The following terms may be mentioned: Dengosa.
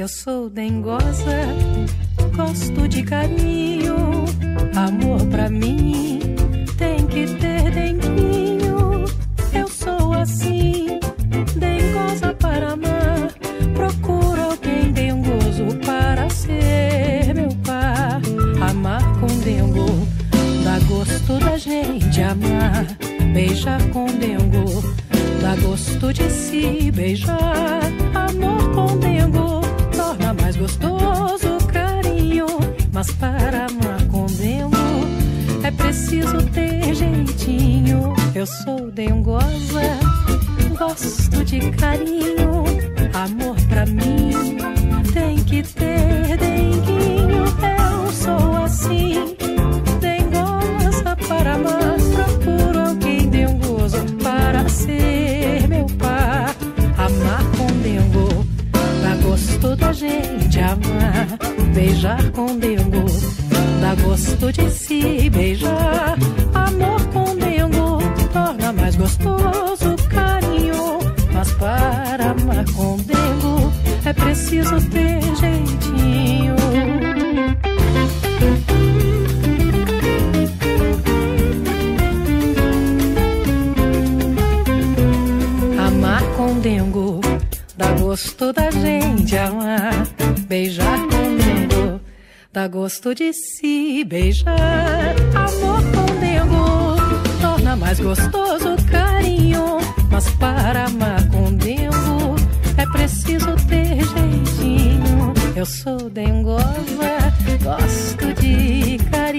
Eu sou dengosa, gosto de carinho, amor pra mim tem que ter denguinho. Eu sou assim, dengosa para amar, procuro alguém dengoso para ser meu par. Amar com dengo, dá gosto da gente amar, beijar com dengo, dá gosto de se beijar, amor com dengo. Torna mais gostoso o carinho, mas para amar com dengo é preciso ter jeitinho. Eu sou dengosa, gosto de carinho, amor pra mim tem que ter denguinho. Eu sou assim, dengosa para amar, procuro alguém dengoso para ser meu par. Amar com dengo, dá gosto da gente amar, beijar com dengo, dá gosto de se beijar, amor com dengo, torna mais gostoso o carinho, mas para amar com dengo é preciso ter jeitinho. Amar com dengo, dá gosto da gente amar, beijar com dengo, dá gosto de se beijar, amor com dengo, torna mais gostoso o carinho, mas para amar com dengo é preciso ter jeitinho. Eu sou dengosa, gosto de carinho.